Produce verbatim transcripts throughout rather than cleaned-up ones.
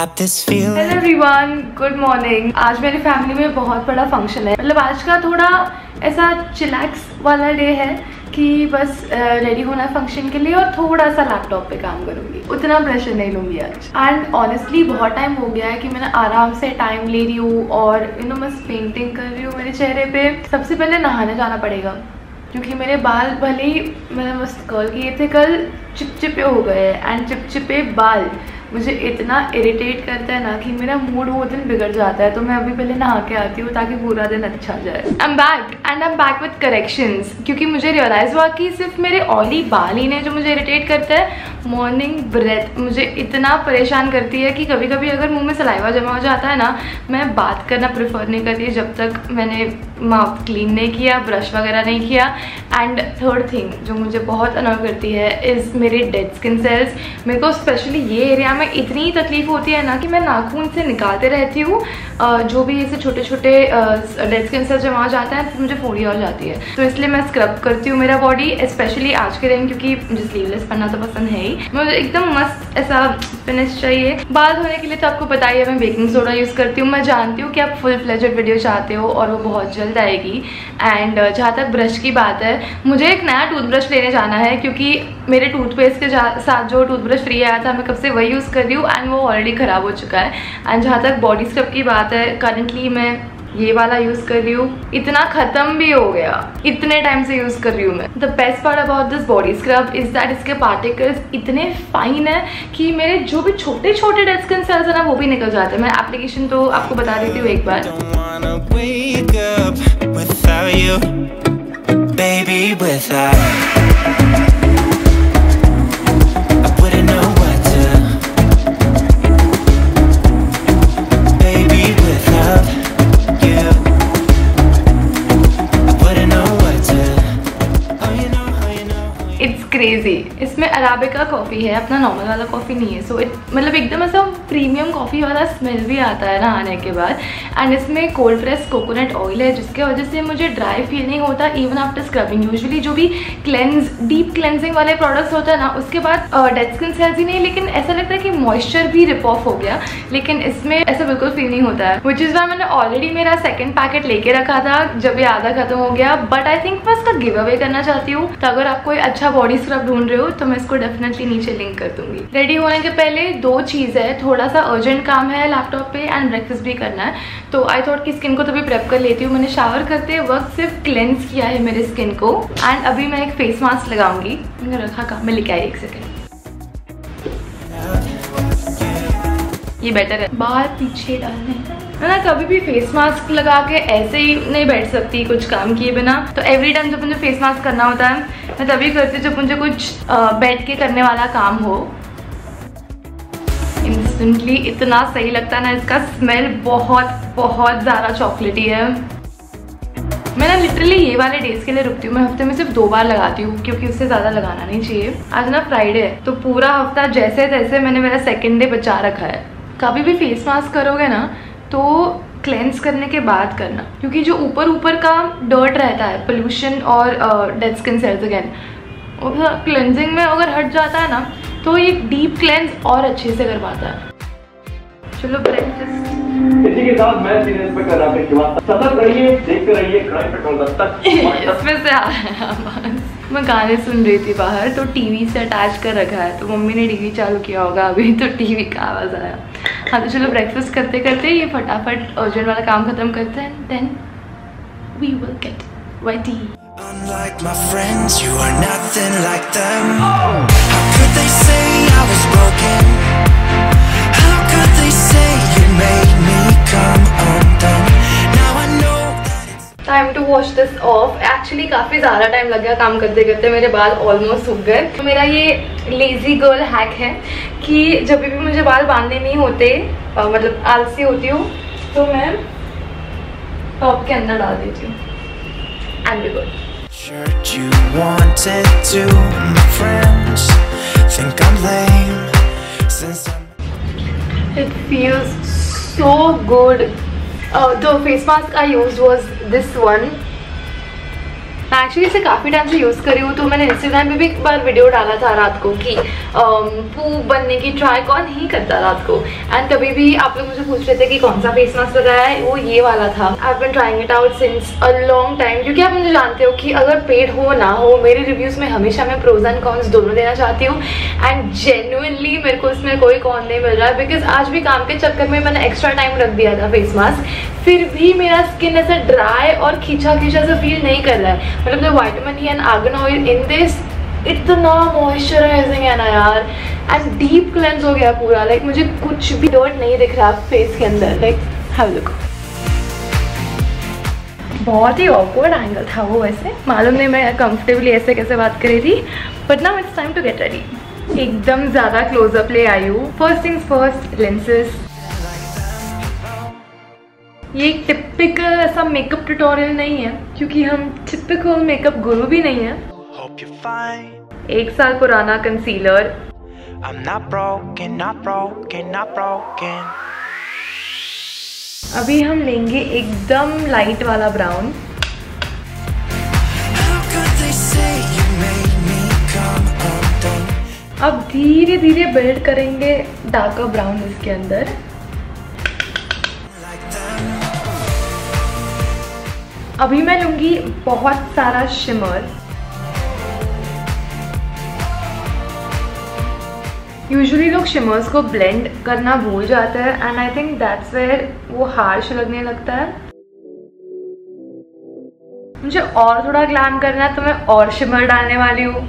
got this feeling. Hello everyone, good morning. आज मेरी family में बहुत बड़ा फंक्शन है, मतलब आज का थोड़ा ऐसा चिलैक्स वाला डे है कि बस रेडी होना फंक्शन के लिए और थोड़ा सा लैपटॉप पे काम करूँगी, उतना प्रेशर नहीं लूँगी आज. एंड ऑनेस्टली बहुत टाइम हो गया है कि मैंने आराम से टाइम ले रही हूँ और यू नो बस पेंटिंग कर रही हूँ मेरे चेहरे पे. सबसे पहले नहाने जाना पड़ेगा क्योंकि मेरे बाल भले ही मैंने मस्त कर्ल किए थे कल, चिपचिपे हो गए. एंड चिपचिपे बाल मुझे इतना इरिटेट करता है ना कि मेरा मूड वो दिन बिगड़ जाता है. तो मैं अभी पहले नहा के आती हूँ ताकि पूरा दिन अच्छा जाए. I am back and I am back with corrections क्योंकि मुझे रियलाइज़ हुआ कि सिर्फ मेरे ऑयली बाल ही नहीं जो मुझे इरिटेट करता है, मॉर्निंग ब्रेथ मुझे इतना परेशान करती है कि कभी कभी अगर मुँह में सलाइवा जमा हो जाता है ना, मैं बात करना प्रेफर नहीं करती जब तक मैंने माउथ क्लीन नहीं किया, ब्रश वगैरह नहीं किया. एंड थर्ड थिंग जो मुझे बहुत अनॉय करती है इज़ मेरे डेड स्किन सेल्स. मेरे को स्पेशली ये एरिया में इतनी तकलीफ होती है ना कि मैं नाखून से निकालते रहती हूँ जो भी ऐसे छोटे छोटे डेड स्किन सेल्स जमा जाता है, फिर मुझे फोड़ी हो जाती है. तो इसलिए मैं स्क्रब करती हूँ मेरा बॉडी, स्पेशली आज के दिन क्योंकि मुझे स्लीवलेस पहनना तो पसंद है ही. मुझे एकदम मस्त ऐसा फिनिश चाहिए. बाल धोने के लिए तो आपको पता ही है मैं बेकिंग सोडा यूज़ करती हूँ. मैं जानती हूँ कि आप फुल फ्लेजेड वीडियो चाहते हो और वो बहुत जल्द आएगी. एंड जहाँ तक ब्रश की बात है, मुझे एक नया टूथब्रश लेने जाना है क्योंकि मेरे टूथपेस्ट के साथ जो टूथब्रश फ्री आया था मैं कब से वही यूज़ कर रही हूँ एंड वो ऑलरेडी ख़राब हो चुका है. एंड जहाँ तक बॉडी स्क्रब की बात है, करंटली मैं ये वाला यूज़ कर रही हूँ. इतना ख़त्म भी हो गया, इतने टाइम से यूज़ कर रही हूँ मैं. The best part about this body scrub is that इसके पार्टिकल्स इतने फाइन है कि मेरे जो भी छोटे छोटे डेड स्किन सेल्स हैं ना वो भी निकल जाते हैं. मैं एप्लीकेशन तो आपको बता देती हूँ एक बार. क्रेजी, इसमें अराबिका कॉफ़ी है, अपना नॉर्मल वाला कॉफ़ी नहीं है. सो so, मतलब एकदम ऐसा प्रीमियम कॉफ़ी वाला स्मेल भी आता है ना आने के बाद. एंड इसमें कोल्ड प्रेस कोकोनट ऑयल है जिसके वजह से मुझे ड्राई फील नहीं होता इवन आफ्टर स्क्रबिंग. यूजुअली जो भी क्लेंस डीप क्लेंजिंग वाले प्रोडक्ट्स होता है ना उसके बाद डेड स्किन सेल्स ही नहीं लेकिन ऐसा लगता है कि मॉइस्चर भी रिप ऑफ हो गया, लेकिन इसमें ऐसा बिल्कुल फील नहीं होता है. विच इज़ वाई मैंने ऑलरेडी मेरा सेकेंड पैकेट लेके रखा था जब ये आधा खत्म हो गया. बट आई थिंक मैं इसका गिव अवे करना चाहती हूँ, तो अगर आप कोई अच्छा बॉडी स्क्रब ढूंढ रहे हो तो मैं इसको डेफिनेटली नीचे लिंक कर दूंगी. रेडी होने के पहले दो चीज़ है, थोड़ा सा अर्जेंट काम है लैपटॉप पे एंड ब्रेकफास्ट भी करना है. तो आई थॉट कि स्किन को तो भी प्रेप कर लेती हूँ. मैंने शावर करते वक्त सिर्फ क्लेंस किया है मेरे स्किन को. एंड अभी मैं एक फेस मास्क लगाऊंगी. मैंने रखा काम में लेके आई, एक सेकेंड. ये बेटर है, बाहर पीछे डालने है ना. कभी भी फेस मास्क लगा के ऐसे ही नहीं बैठ सकती कुछ काम किए बिना. तो एवरी टाइम जब मुझे फेस मास्क करना होता है मैं तभी करती हूँ जब मुझे कुछ बैठ के करने वाला काम हो. इंस्टेंटली इतना सही लगता है ना, इसका स्मेल बहुत बहुत ज़्यादा चॉकलेटी है. मैं ना लिटरली ये वाले डेज के लिए रुकती हूँ. मैं हफ्ते में सिर्फ दो बार लगाती हूँ क्योंकि उससे ज़्यादा लगाना नहीं चाहिए. आज ना फ्राइडे है तो पूरा हफ्ता जैसे तैसे मैंने मेरा सेकेंड डे बचा रखा है. कभी भी फेस मास्क करोगे ना तो क्लेंस करने के बाद करना क्योंकि जो ऊपर ऊपर का डर्ट रहता है, पोल्यूशन और dead skin cells again, cleansing में अगर हट जाता है ना तो ये डीप क्लेंस और अच्छे से कर पाता है. चलो इसी के साथ मैं सीरीज पे कर आपके बाद सतर्क रहिए, देखते रहिए कड़ाई पेट्रोल दस्तक. इसमें से आवाज़ मैं गाने सुन रही थी बाहर तो टीवी से अटैच कर रखा है, तो मम्मी ने टीवी चालू किया होगा अभी तो टीवी का आवाज़ आया. हाँ तो चलो ब्रेकफास्ट करते करते ये फटाफट अर्जेंट वाला काम खत्म करते हैं. Then we will get white tea. Time to wash this off. Actually काफ़ी ज़्यादा टाइम लग गया काम करते करते, मेरे बाल ऑलमोस्ट सूख गए. तो मेरा ये लेज़ी गर्ल हैक है कि जब भी मुझे बाल बांधने नहीं होते, आ, मतलब आलसी होती हूँ तो मैं टॉप के अंदर डाल देती हूँ and be good. It feels so good. Uh, the face mask I used was this one. मैं एक्चुअली इसे काफ़ी टाइम से यूज़ करी हूँ। तो मैंने इंस्टाग्राम पे भी एक बार वीडियो डाला था रात को कि पूप बनने की ट्राई कौन ही करता रात को। एंड कभी भी आप लोग मुझे पूछ रहे थे कि कौन सा फेस मास्क लगाया है, वो ये वाला था। I have been trying it out since a long time, क्योंकि आप मुझे जानते हो कि अगर पेड हो ना हो मेरे रिव्यूज़ में हमेशा मैं प्रोज एंड कॉन्स दोनों देना चाहती हूँ। एंड जेन्युइनली मेरे को इसमें कोई कॉन नहीं मिल रहा है, बिकॉज आज भी काम के चक्कर में मैंने एक्स्ट्रा टाइम रख दिया था फेस मास्क, फिर भी मेरा स्किन ऐसा ड्राई और खींचा खींचा सा फील नहीं कर रहा है। मतलब जो vitamin E and argan oil in this, इतना मॉइस्चराइजिंग है ना यार, एंड डीप क्लेंस हो गया पूरा। लाइक मुझे कुछ भी डर्ट नहीं दिख रहा फेस के अंदर। लाइक हैव लुक, बहुत ही ऑकवर्ड एंगल था वो, वैसे मालूम नहीं मैं कंफर्टेबली ऐसे कैसे बात कर रही थी। But now it's time to get ready. एकदम ज़्यादा क्लोजअप ले आई हूँ। First things first, lenses. ये एक टिपिकल ऐसा मेकअप ट्यूटोरियल नहीं है, क्योंकि हम टिपिकल मेकअप गुरु भी नहीं है। एक साल पुराना कंसीलर, अभी हम लेंगे एकदम लाइट वाला ब्राउन। अब धीरे धीरे बिल्ड करेंगे डार्कर ब्राउन इसके अंदर। अभी मैं लूंगी बहुत सारा शिमर। यूजुअली लोग शिमर्स को ब्लेंड करना भूल जाते हैं, and I think that's where वो हार्श लगने लगता है। मुझे और थोड़ा ग्लैम करना है तो मैं और शिमर डालने वाली हूँ।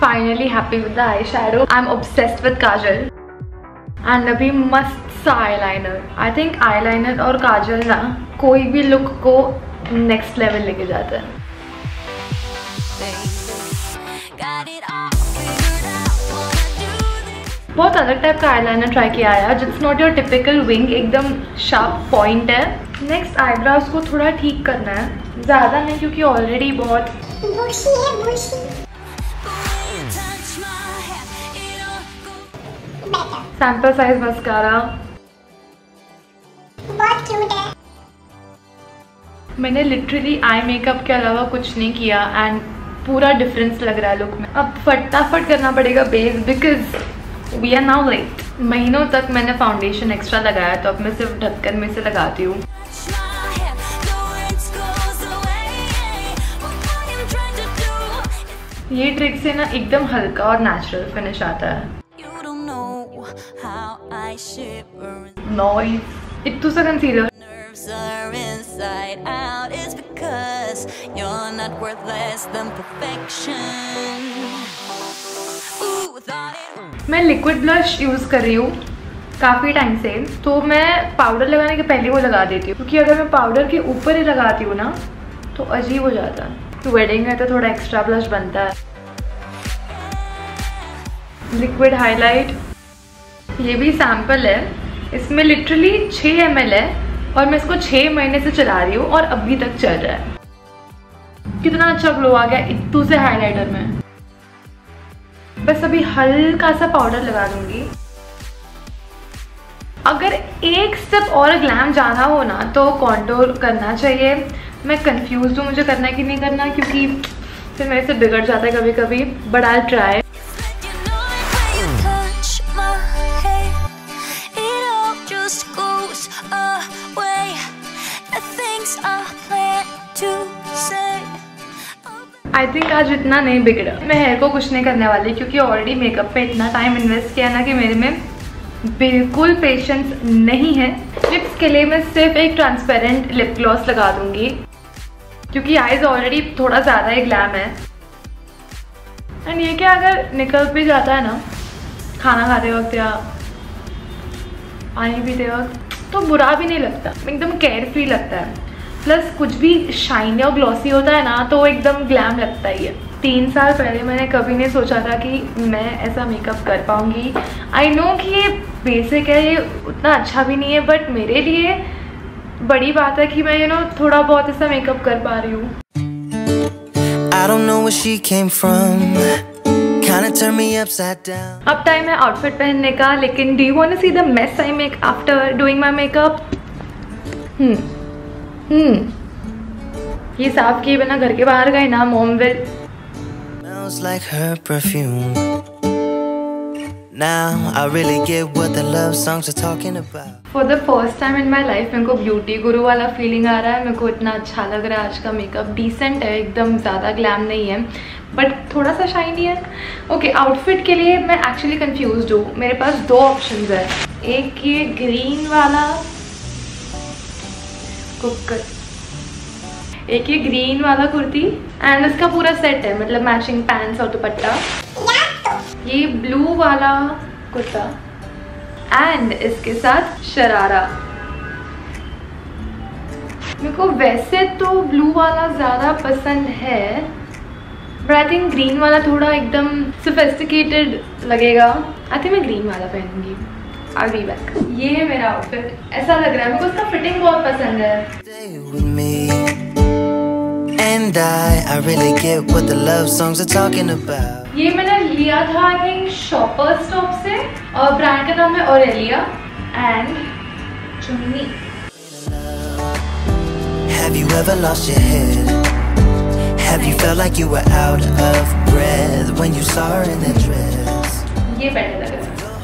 Finally happy with the eye shadow. I am obsessed with kajal. And अभी मस्त सा eyeliner. I think eyeliner और काजल ना कोई भी लुक को नेक्स्ट लेवल लेके जाता है। बहुत अलग टाइप का आई लाइनर ट्राई किया है, it's not your typical wing, एकदम शार्प पॉइंट है। नेक्स्ट आईब्राउज को थोड़ा ठीक करना है, ज़्यादा नहीं क्योंकि ऑलरेडी बहुत बुशी है, बुशी। सैम्पल साइज मस्कारा बहुत क्यूट है। मैंने लिटरली आई मेकअप के अलावा कुछ नहीं किया एंड पूरा डिफरेंस लग रहा है लुक में। अब फटाफट करना पड़ेगा base, because we are now late. महीनों तक मैंने फाउंडेशन एक्स्ट्रा लगाया, तो अब मैं सिर्फ ढक्कन में से लगाती हूँ। ये ट्रिक से ना एकदम हल्का और नेचुरल फिनिश आता है। नॉइज इट्टू सा कंसीलर। मैं लिक्विड ब्लश यूज़ कर रही हूँ काफ़ी टाइम से, तो मैं पाउडर लगाने के पहले वो लगा देती हूँ, क्योंकि अगर मैं पाउडर के ऊपर ही लगाती हूँ ना तो अजीब हो जाता है। तो वेडिंग में तो थोड़ा एक्स्ट्रा ब्लश बनता है। लिक्विड हाईलाइट, ये भी सैम्पल है, इसमें लिटरली छह एम एल है और मैं इसको छह महीने से चला रही हूँ और अभी तक चल रहा है। कितना अच्छा ग्लो आ गया इत्तू से हाइलाइटर में। बस अभी हल्का सा पाउडर लगा दूंगी। अगर एक स्टेप और ग्लैम जाना हो ना तो कॉन्टूर करना चाहिए। मैं कंफ्यूज हूँ मुझे करना कि नहीं करना, क्योंकि फिर मेरे से बिगड़ जाता है कभी कभी, but I will try. I think आज इतना नहीं बिगड़ा। मैं हेयर को कुछ नहीं करने वाली, क्योंकि ऑलरेडी मेकअप पे इतना टाइम इन्वेस्ट किया ना कि मेरे में बिल्कुल पेशेंस नहीं है। लिप्स के लिए मैं सिर्फ एक ट्रांसपेरेंट लिप ग्लॉस लगा दूंगी, क्योंकि आईज ऑलरेडी थोड़ा ज़्यादा ही ग्लैम है। एंड ये क्या अगर निकल भी जाता है ना खाना खाते वक्त या पानी पीते वक्त, तो बुरा भी नहीं लगता, एकदम केयर फ्री लगता है। प्लस कुछ भी शाइनी और ग्लॉसी होता है ना तो वो एकदम ग्लैम लगता ही है। तीन साल पहले मैंने कभी नहीं सोचा था कि मैं ऐसा मेकअप कर पाऊँगी। आई नो कि ये बेसिक है, ये उतना अच्छा भी नहीं है, बट मेरे लिए बड़ी बात है कि मैं यू नो थोड़ा बहुत ऐसा मेकअप कर पा रही हूँ। kinda turn me upside down. अब टाइम है आउटफिट पहनने का, लेकिन do you want to see the mess I make after doing my makeup? Hmm hmm ये साफ किए बिना घर के बाहर गए ना mom will. Smells like her perfume. Now I really get what the love songs are talking about. For the first time in my life मेरे को ब्यूटी गुरु वाला फीलिंग आ रहा है. मेरे को इतना अच्छा लग रहा है. आज का मेकअप डिसेंट है, एकदम ज़्यादा ग्लैम नहीं है बट थोड़ा सा शाइनी है. ओके, आउटफिट के लिए मैं एक्चुअली कंफ्यूज हूँ. मेरे पास दो ऑप्शंस है, एक ये ग्रीन वाला कुकर, एक ये ग्रीन वाला कुर्ती एंड इसका पूरा सेट है, मतलब मैचिंग पैंट्स और दुपट्टा, ये ब्लू वाला कुर्ता एंड इसके साथ शरारा. मेरे को वैसे तो ब्लू वाला ज़्यादा पसंद है बट आई थिंक ग्रीन वाला थोड़ा एकदम सोफिस्टिकेटेड लगेगा. आई थिंक मैं ग्रीन वाला पहनूंगी. I will be back. ये है मेरा आउटफिट. ऐसा लग रहा है मेरे को इसका फिटिंग बहुत पसंद है. And I, I really get what the love songs are talking about. ये मैंने लिया था I think Shoppers Stop से और ब्रांड का नाम है Aurelia and Chumini. Have you ever lost your head? Have you felt like you were out of breath when you saw her in that dress? ये better लगा.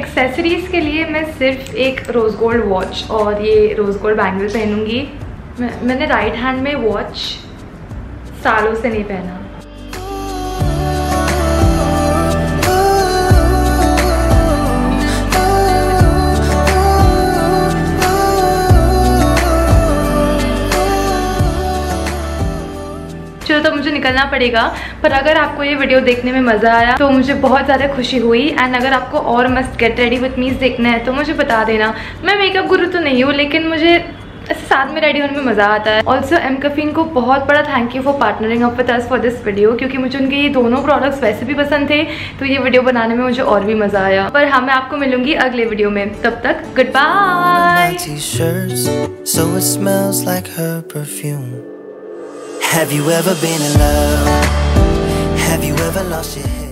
Accessories के लिए मैं सिर्फ एक rose gold watch और ये rose gold bangle पहनूँगी. मैंने राइट हैंड में वॉच सालों से नहीं पहना. चलो तो मुझे निकलना पड़ेगा, पर अगर आपको ये वीडियो देखने में मज़ा आया तो मुझे बहुत ज़्यादा खुशी हुई. एंड अगर आपको और मस्ट गेट रेडी विथ मीज देखना है तो मुझे बता देना. मैं मेकअप गुरु तो नहीं हूँ लेकिन मुझे साथ में रेडी होने में मज़ा आता है. ऑल्सो mCaffeine को बहुत बड़ा thank you for partnering up with us for this video, क्योंकि मुझे उनके ये दोनों प्रोडक्ट्स वैसे भी पसंद थे तो ये वीडियो बनाने में मुझे और भी मज़ा आया. पर हाँ, मैं आपको मिलूंगी अगले वीडियो में. तब तक गुड बाय.